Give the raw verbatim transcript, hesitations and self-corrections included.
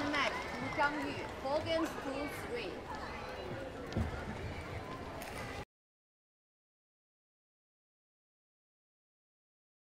Anime Cheung Yuk, Bogans School three.